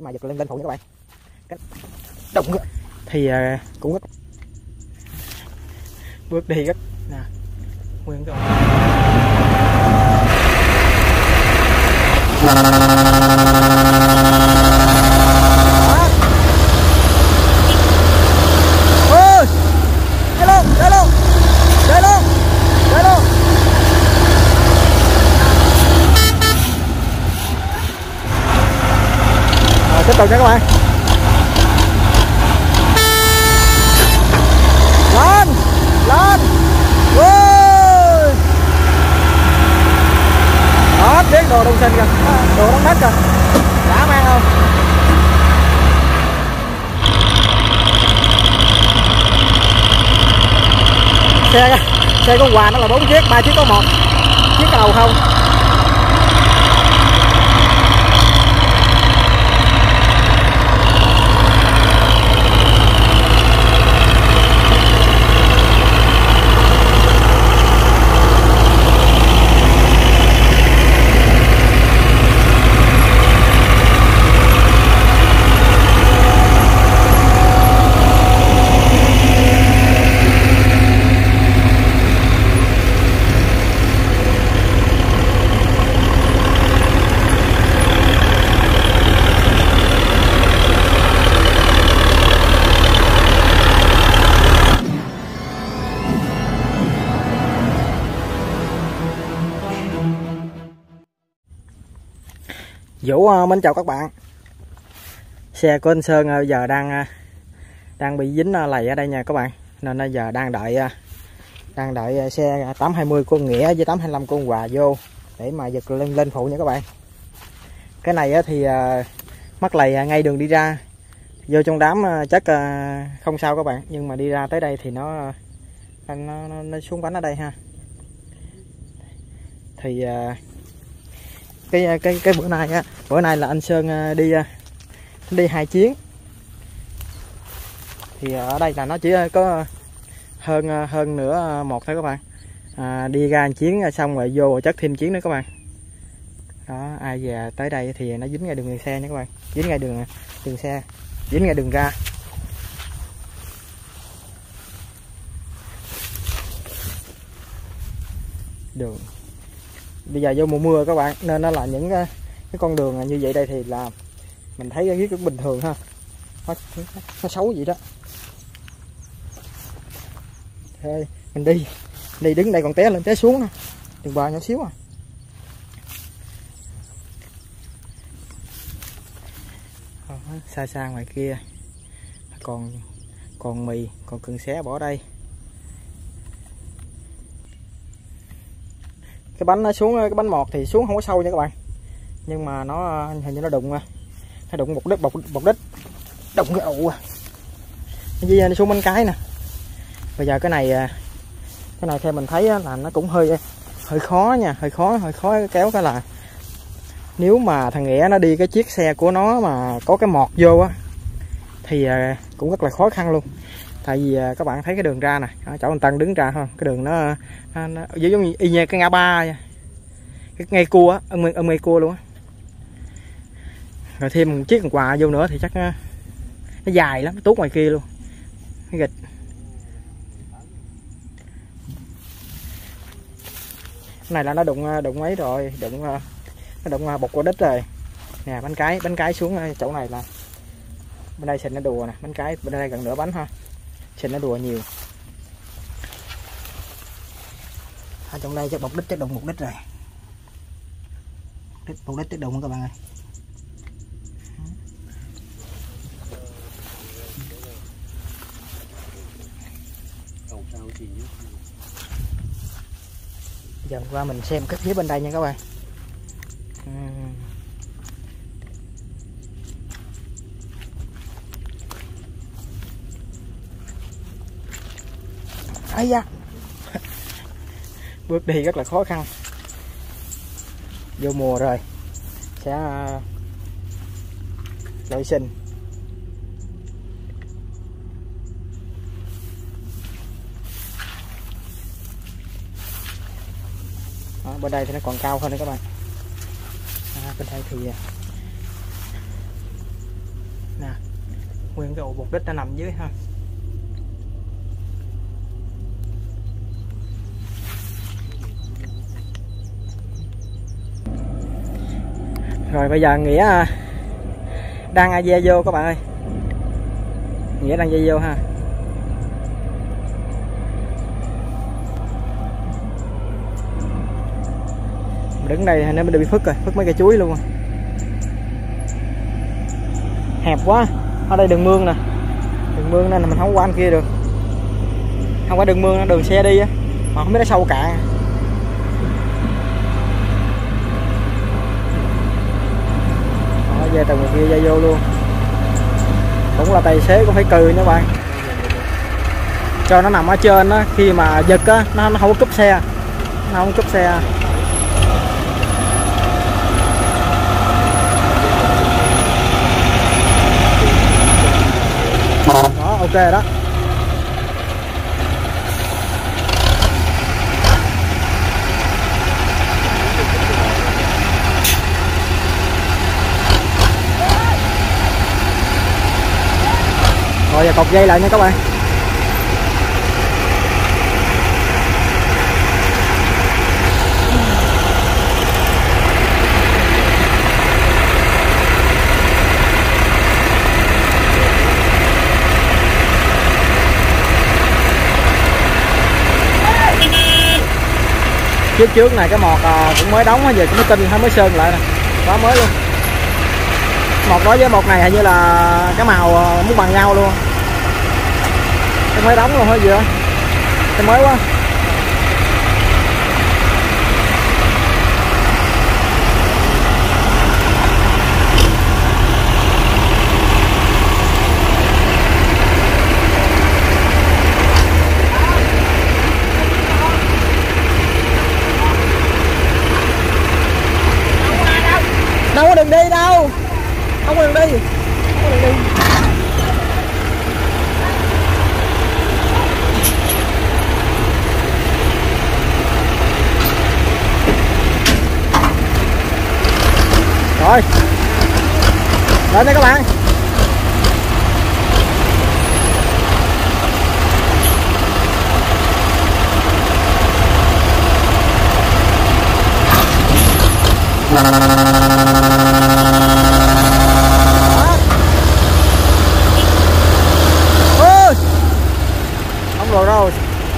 để mà giật lên phụ nha các bạn. Cái động thì cũng rất bước đi rất nè nguyên rồi. Tiếp tục nha các bạn. Lên, lên. Ôi. Đó, biết đồ đông sinh kìa, đồ đông đất kìa. Đã mang không? Xe con quà nó là 4 chiếc, 3 chiếc có 1. Chiếc đầu không. Vũ mến chào các bạn. Xe của anh Sơn bây giờ đang bị dính lầy ở đây nha các bạn. Nên bây giờ đang đợi xe 820 của Nghĩa với 825 của Hòa vô để mà giật lên phụ nha các bạn. Cái này thì mắc lầy ngay đường đi ra. Vô trong đám chắc không sao các bạn, nhưng mà đi ra tới đây thì nó xuống bánh ở đây ha. Thì cái bữa nay á, bữa nay là anh Sơn đi 2 chuyến thì ở đây là nó chỉ có hơn nửa một thôi các bạn. Đi ra 1 chuyến xong rồi vô rồi chắc thêm 1 chuyến nữa các bạn. Đó, ai về tới đây thì nó dính ngay đường xe nha các bạn, dính ngay đường xe, dính ngay đường ra. Đường bây giờ vô mùa mưa các bạn, nên nó là những cái con đường như vậy đây thì là mình thấy cái cũng bình thường ha, nó xấu vậy đó. Thôi mình đi đứng đây còn té lên té xuống nè, đừng bò nhỏ xíu à. Xa xa ngoài kia còn mì, còn cần xé bỏ đây. Cái bánh nó xuống, cái bánh mọt thì xuống không có sâu nha các bạn, nhưng mà nó hình như nó đụng bọc đít đụng cái ụ với nó xuống bánh cái nè. Bây giờ cái này theo mình thấy là nó cũng hơi khó nha, hơi khó kéo. Cái là nếu mà thằng Nghĩa nó đi cái chiếc xe của nó mà có cái mọt vô á thì cũng rất là khó khăn luôn. Tại vì các bạn thấy cái đường ra nè, chỗ anh Tân đứng ra không, cái đường nó giống như y như cái ngã ba vậy. Cái ngay cua á, ôm ngay cua luôn á. Rồi thêm 1 chiếc quà vô nữa thì chắc nó dài lắm, tuốt ngoài kia luôn cái gịch. Cái này là nó đụng ấy rồi, nó đụng bọc của đít rồi nè. Bánh cái xuống chỗ này là bên đây xịn nó đùa nè, bánh cái bên đây gần nửa bánh ha, xịn nó đùa nhiều. Ở trong đây chắc bọc đít, chắc đụng 1 đít rồi, bọc đít chắc đụng các bạn ơi. Giờ qua mình xem cái phía bên đây nha các bạn. Ây da. Bước đi rất là khó khăn. Vô mùa rồi sẽ vệ sinh. Đó, bên đây thì nó còn cao hơn đấy các bạn. Bên đây thì nguyên cái ổ bột đít nó nằm dưới ha. Rồi bây giờ Nghĩa đang a dê vô các bạn ơi, Nghĩa đang dê vô ha. Đứng đây nó mới bị phức rồi, phức mấy cây chuối luôn. Hẹp quá, ở đây đường mương nè, đường mương nên là mình không qua anh kia được, không qua đường mương, đường xe đi á, mà không biết nó sâu cạn. Đó, về từ ngoài kia ra vô luôn, cũng là tài xế cũng phải cừ nha bạn, cho nó nằm ở trên á, khi mà giật á, nó không có cúp xe, nó không cúp xe. Đó, ok đó. Rồi giờ cột dây lại nha các bạn. Trước này cái mọt cũng mới đóng, giờ cũng mới tinh hay mới sơn lại nè, quá mới luôn. Mọt đó với mọt này hình như là cái màu muốn bằng nhau luôn, cái mới đóng luôn hả dừa, cái mới quá. Đừng đi đâu, không đừng đi, không đừng đi. Rồi, lên đây các bạn.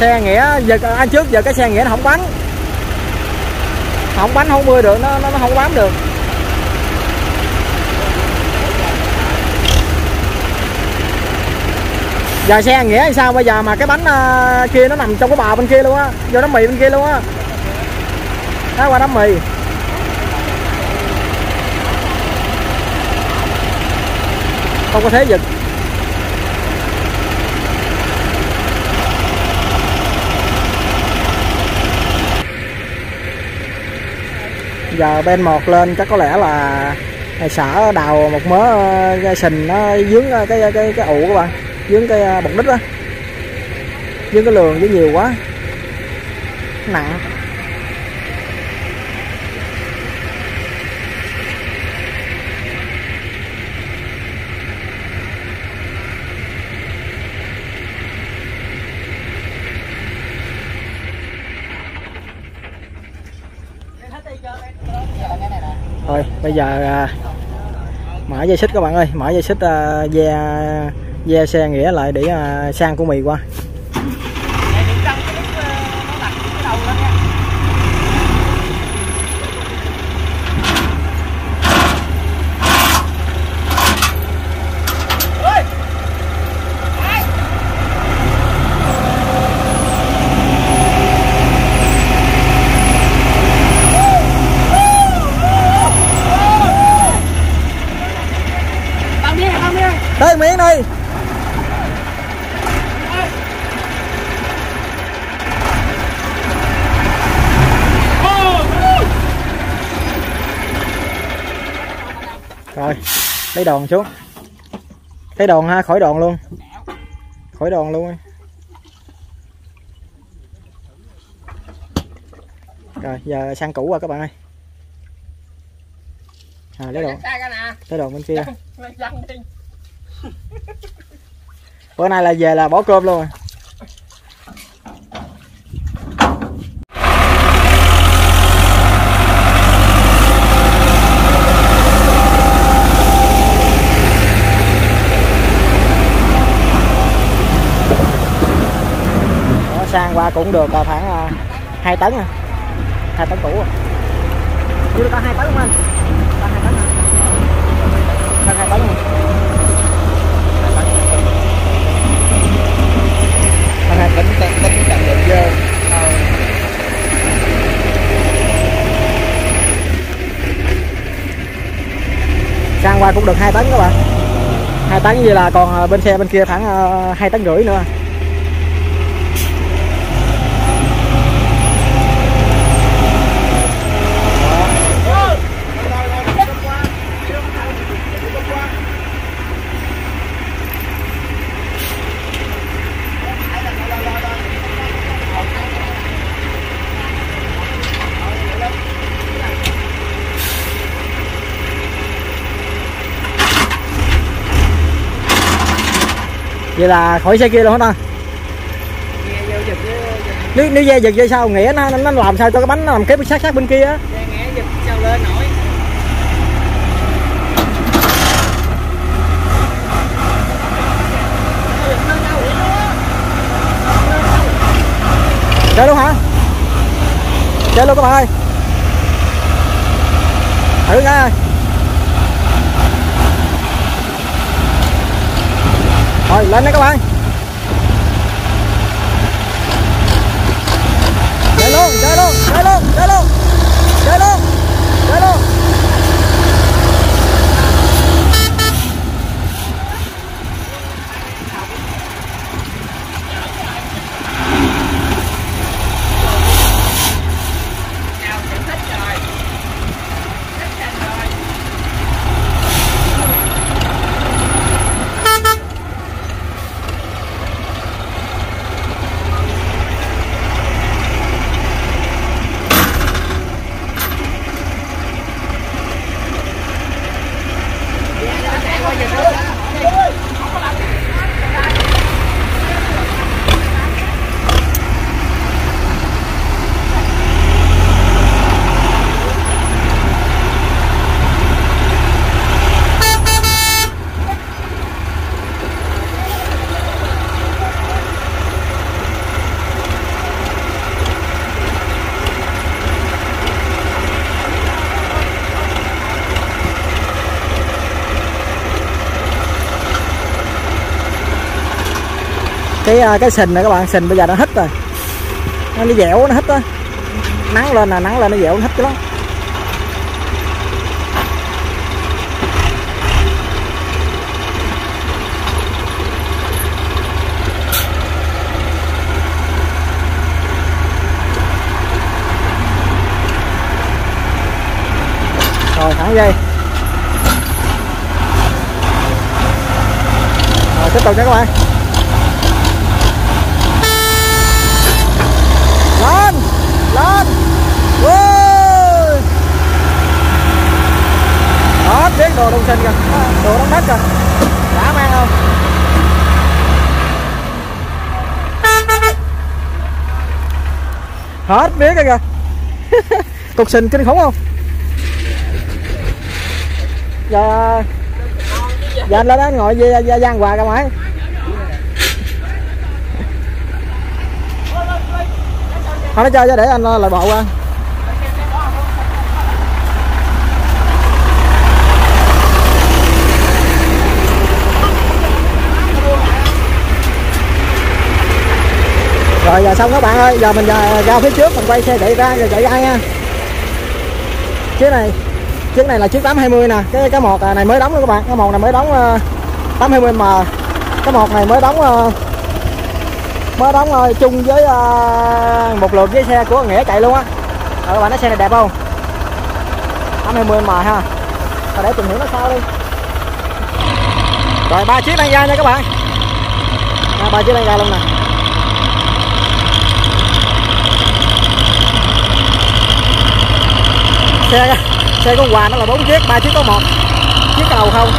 Xe Nghĩa giật anh trước, giờ cái xe Nghĩa nó không bánh, không mưa được, nó không bám được. Giờ xe Nghĩa sao bây giờ mà cái bánh kia nó nằm trong cái bờ bên kia luôn á, vô đám mì bên kia luôn á, đá qua đám mì. Không có thế giật. Giờ bên một lên chắc có lẽ là xã đào một mớ gai sình, nó dướng cái ụ các bạn, dướng cái bọc đít đó, dướng cái lường, dướng nhiều quá nặng. Rồi bây giờ mở dây xích các bạn ơi, mở dây xích ve xe Nghĩa lại để sang của mì qua. Rồi, lấy đòn xuống. Cái đòn ha, khỏi đòn luôn. Khỏi đòn luôn. Rồi, giờ sang củ qua các bạn ơi. À, lấy đòn. Lấy đòn bên kia. Bữa nay là về là bỏ cơm luôn rồi. Đó, sang qua cũng được khoảng 2 tấn à. 2 tấn củ à. Chưa có 2 tấn không anh? Có 2 tấn à. Có 2 tấn không? Tính được dơ. Sang qua cũng được 2 tấn các bạn. 2 tấn như là còn bên xe bên kia khoảng 2 tấn rưỡi nữa. Vậy là khỏi xe kia luôn hết ta. Nếu dây giật dây sao nghĩa nó làm sao cho cái bánh nó làm kế sát sát bên kia á. Sao lên nổi. Chơi luôn hả? Chơi luôn các bạn ơi. Thử ngay ơi. Rồi lên đấy các bạn. Chạy luôn, chạy luôn, chạy luôn, chạy luôn. Chạy luôn, chạy luôn. Cái sình này các bạn, sình bây giờ nó hít rồi, nó dẻo nó hít á, nắng lên là nắng lên nó dẻo nó hít cái lắm. Rồi thẳng dây. Rồi tiếp tục nha các bạn. Lên. Wow. Đó, biết đồ đông sinh kìa. Đồ đông đất kìa. Đã mang không? Hết biết rồi kìa. Cục sình kinh khủng không? Giờ dạ anh lên đó ngồi về gian quà ra ngoài. Thôi nó chơi cho để anh lại bộ qua. Rồi giờ xong các bạn ơi, giờ mình ra phía trước mình quay xe chạy ra rồi chạy ra nha. Chiếc này là chiếc 820 nè, cái một này mới đóng nữa các bạn, cái một này mới đóng 820 mà cái một này mới đóng rồi, chung với một lượt với xe của Nghĩa chạy luôn á. Các bạn thấy xe này đẹp không? 820 mm ha. Rồi để tìm hiểu nó sao đi. Rồi ba chiếc đang ra nha các bạn. Ba chiếc đang ra luôn nè. Xe của Hòa nó là 4 chiếc, 3 chiếc có 1 chiếc đầu không.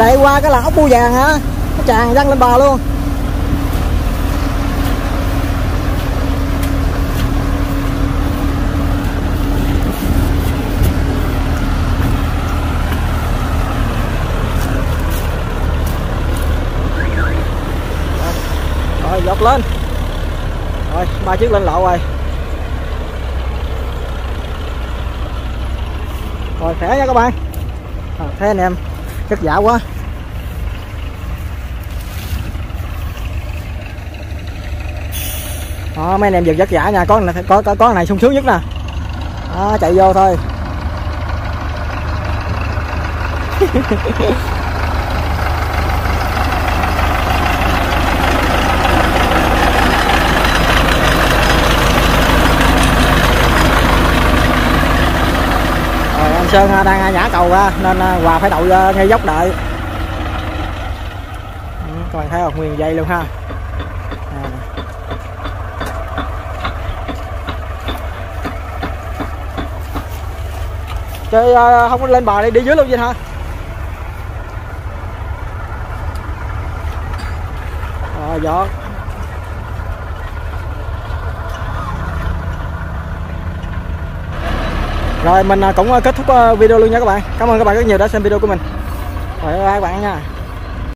chạy qua cái là ốc bươu vàng hả, nó tràn răng lên bờ luôn. Rồi lọt lên rồi, ba chiếc lên lậu rồi. Rồi khỏe nha các bạn. Thế anh em chất giả quá. Đó, mấy anh em giật chất giả nha, có này sung sướng nhất nè. Đó, chạy vô thôi. Sơn đang nhả cầu ra nên Hòa phải đậu ngay dốc đợi. Các bạn thấy không, nguyên dây luôn ha. Chơi không có lên bờ đi, đi dưới luôn vậy hả? Rồi giọt. Rồi mình cũng kết thúc video luôn nha các bạn. Cảm ơn các bạn rất nhiều đã xem video của mình. Bye bye các bạn nha.